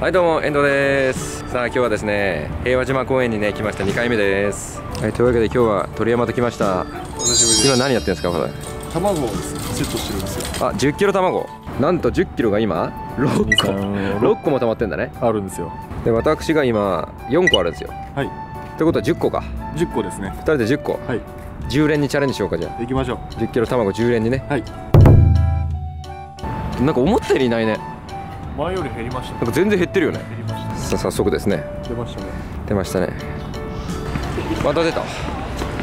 はい、どうも遠藤です。さあ今日はですね、平和島公園にね来ました。2回目です。はい、というわけで今日は鳥山と来ました。今何やってるんですか？これ卵をセットしてるんですよ。あ、10キロ卵。なんと10キロが今6個も溜まってんだね。あるんですよ。で、私が今4個あるんですよ。はい、ということは10個か。10個ですね。2人で10個、はい、10連にチャレンジしようか。じゃあ行きましょう。10キロ卵10連にね。はい。なんか思ったよりいないね。前より減りました。なんか全然減ってるよね。減りましたね。さあ早速ですね。出ましたね。出ましたね。また出た。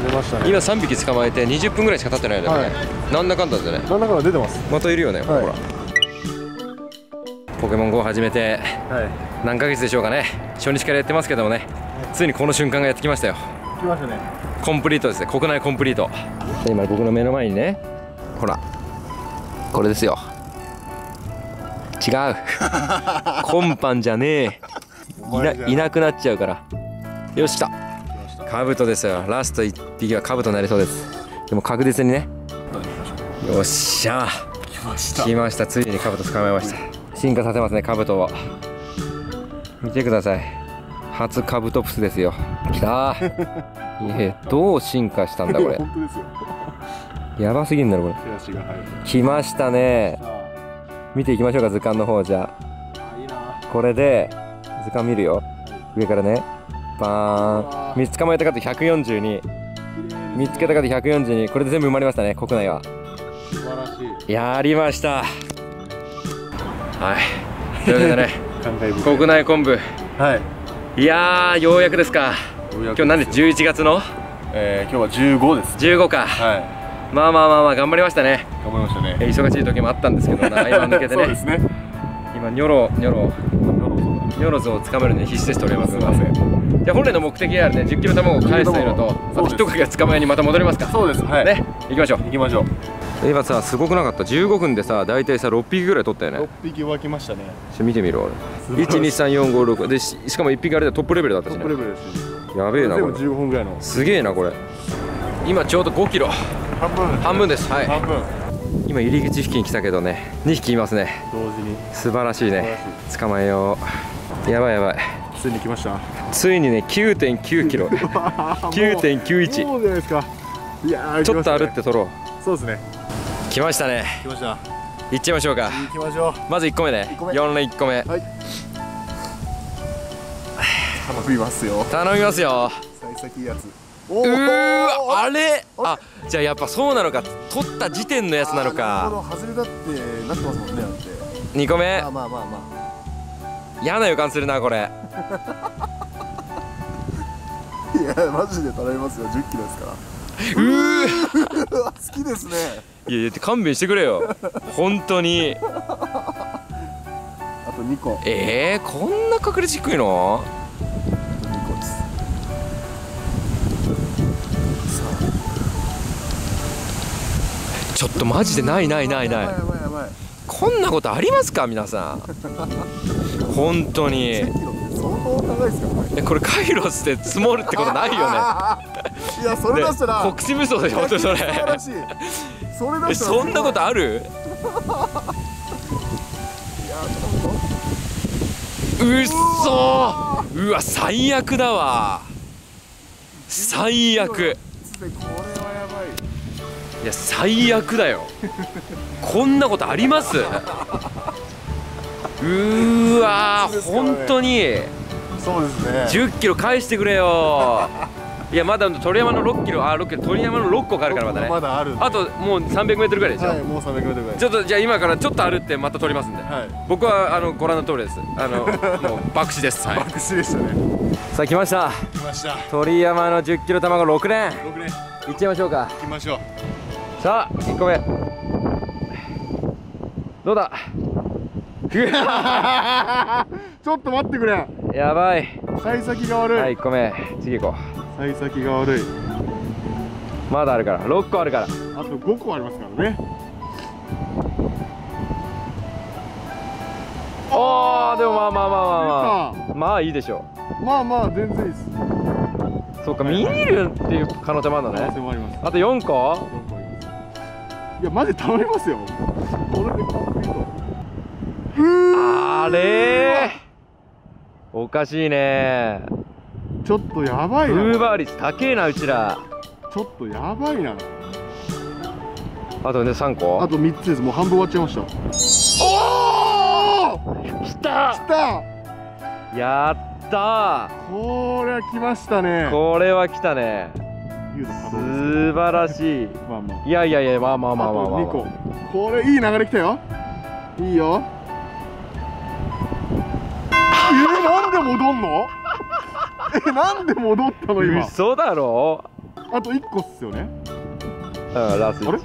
出ましたね。今3匹捕まえて20分ぐらいしか経ってないんだよね。はい、なんだかんだでね。なんだかんだ出てます。またいるよね。はい、ほら。ポケモン GO 始めて何ヶ月でしょうかね。初日からやってますけどもね。ついにこの瞬間がやってきましたよ。来ましたね。コンプリートですね。国内コンプリート。今僕の目の前にね。ほら。これですよ。違う今般じゃねえ。いなくなっちゃうから。よし、来た。カブトですよ。ラスト1匹はカブトになりそうです。でも確実にね。よっしゃ、来ました来ました。ついにカブト捕まえました。進化させますね、カブトを。見てください、初カブトプスですよ。来たどう進化したんだこれやばすぎんだろこれ。来ましたね。見ていきましょうか、図鑑の方。じゃあいいな。これで図鑑見るよ、はい、上からね。バーン。3つ捕まえた数142、3つけた数142。これで全部埋まりましたね、国内は。素晴らしい。やりました。はい、というわけでね国内昆布、はい、いやーようやくですか。今日何で11月の、今日は15です。15か。はい、まあまあまあまあ頑張りましたね。頑張りましたね。忙しい時もあったんですけど、今抜けてね。そうですね。今ニョロゾをつかめるのに必死ですと思います。すみません。じゃあ本来の目的であるね、10キロ卵を返すというのと、あと一か月捕まえにまた戻りますか。そうです。はい。ね、行きましょう。行きましょう。今さ、すごくなかった。15分でさ、大体さ6匹ぐらい取ったよね。6匹湧きましたね。見てみろ。1、2、3、4、5、6でしかも1匹あれでトップレベルだったしね。トップレベルです。やべえなこれ。15分ぐらいの。すげえなこれ。今ちょうど5キロ。半分です。はい。今入り口付近来たけどね、2匹いますね。同時に。素晴らしいね。捕まえよう。やばいやばい。ついに来ました。ついにね、9.9キロ。9.91。そうじゃないですか。いや、ちょっと歩って取ろう。そうですね。来ましたね。来ました。行っちゃいましょうか。行きましょう。まず1個目ね。4連1個目。はい。頼みますよ。頼みますよ。幸先いいやつ。うわ、あれ、あ、じゃあやっぱそうなのか、取った時点のやつなのか。外れだってなってますもんね。2個目。まあまあまあまあ、嫌な予感するなこれいやマジで頼みますよ、10キロですから。うわ好きですね。いや勘弁してくれよ本当にあと2個。こんな確率低いの？ちょっとマジでない。こんなことありますか皆さん本当に。これカイロスで積もるってことないよねいやそれだったら国士無双でしょ、それ。そんなことある？うっそー。うわ最悪だわ、最悪。いや最悪だよこんなことあります？うーわー、本当に。そうですね。10キロ返してくれよいやまだ鳥山の6キロ、あ6キロ、鳥山の6個があるからまだね。まだある。あともう300メートルぐらいでしょ。はい、もう300メートルぐらい。ちょっとじゃあ今からちょっと歩ってまた取りますんで。はい。僕はご覧の通りです。もう爆死です。はい。爆死でしたね。さあ来ました。来ました。鳥山の10キロ卵6連。6連。行っちゃいましょうか。行きましょう。さあ1個目、どうだちょっと待ってくれ、やばい、幸先が悪い。はい、1個目、次行こう。幸先が悪い。まだあるから、6個あるから。あと5個ありますからね。ああでもまあいいでしょう。まあまあ全然いいです。そうか、見るっていう可能性もあるんだね。可能性もあります。あと4個。いやマジ倒れますよ。あれー、おかしいね。ちょっとやばいな。ウーバー率高えな、うちら。ちょっとやばいな。あとね、3個、あと3つです。もう半分終わっちゃいました。おお、きたきた、やったー。これはきましたね。これはきたね。素晴らしい。まあまあ、いやいやいや、まあまあまあまあまあ、2個。これいい流れきたよ。いいよ。なんで戻んの？なんで戻ったの今。嘘だろ。あと1個っすよね。あ、ラス1。あれ？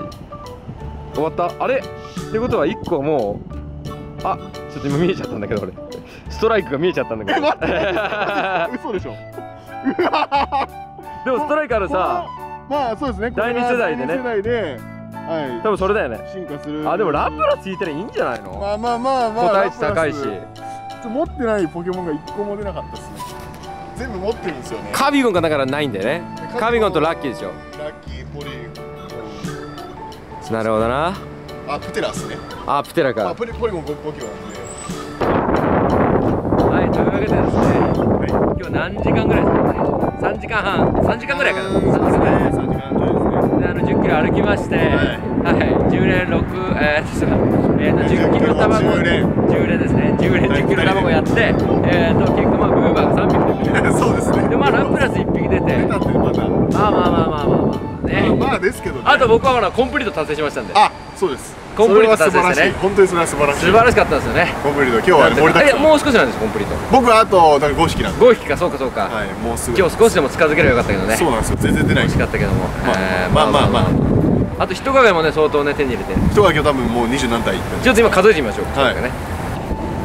終わった。あれ？ってことは1個もう。あ、ちょっと今見えちゃったんだけど俺。ストライクが見えちゃったんだけど。待って。嘘でしょ。うわ。でもストライクあるさ。まあそうですね。第2世代でね。第2世代で。はい、多分それだよね。進化する。あ、でもラプラス引いたらいいんじゃないの。まあまあまあまあ、個体値高いし。持ってないポケモンが1個も出なかったですね。全部持ってるんですよね。カビゴンがだからないんだよね。カビゴンとラッキーでしょ。ラッキー、ポリゴン。なるほどな。あ、プテラですね。あ、プテラか。あ、ポリゴン5キロなんで。はい、というわけでですね。今日何時間ぐらいですかね。3時間半、3時間ぐらいかな。3時間ぐらいですね。10キロ歩きまして、はい、10キロ卵、10連ですね、10キロ卵やって、結構まあブーバーが3匹、そうですね。でまあラプラス1匹出て、まあまあまあまあまあまあね。まあですけど、あと僕はほらコンプリート達成しましたんで。あ、そうです。コンプリート達成ですね。本当にそれは素晴らしい。素晴らしかったですよね。コンプリート今日は盛りだくさん。もう少しなんですコンプリート。僕はあと5匹なんで。5匹か、そうかそうか。はい、もうすぐ。今日少しでも近づければよかったけどね。そうなんですよ。全然出ない。惜しかったけども。まあまあまあ。あと人影もね相当ね手に入れて。人影今日多分もう20何体。ちょっと今数えてみましょう。は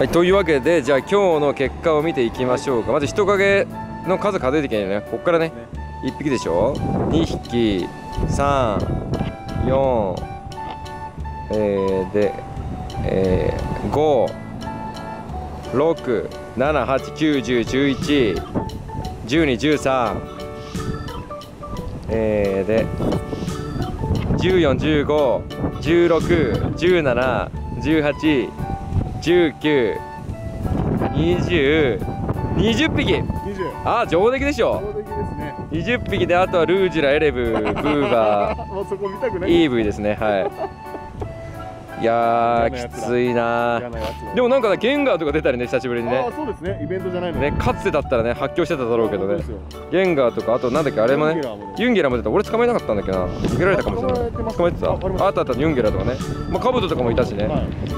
い。というわけでじゃあ今日の結果を見ていきましょうか。まず人影の数数えていけないよね。こっからね。1匹でしょ。2匹、3、4。で、5、6、7、8、9、10、11、12、13、で14、15、16、17、18、19、20、20匹。ああ上出来でしょ。上出来ですね。20匹であとはルージュラ、エレブ、ブーバー、イーブイですね。はい。いやー、きついな。でもなんかゲンガーとか出たりね、久しぶりにね。ああ、そうですね。イベントじゃないのね。かつてだったらね発狂してただろうけどね。ゲンガーとか、あとなんだっけ、あれもね、ユンゲラも出た。俺捕まえなかったんだっけな。逃げられたかもしれない。捕まえてた。あったあった、ユンゲラとかね。まあカブトとかもいたしね。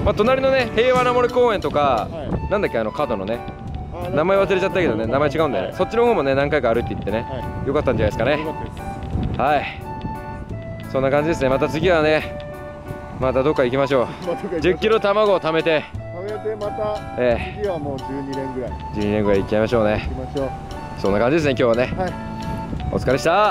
まあ隣のね平和な森公園とか、なんだっけ、あの角のね、名前忘れちゃったけどね、名前違うんだよね。そっちの方もね何回か歩いていってね、よかったんじゃないですかね。はい、そんな感じですね。また次はね、またどっか行きましょう。10キロ卵を貯めて、また次はもう12年ぐらい行っちゃいましょうね。そんな感じですね今日はね。お疲れした。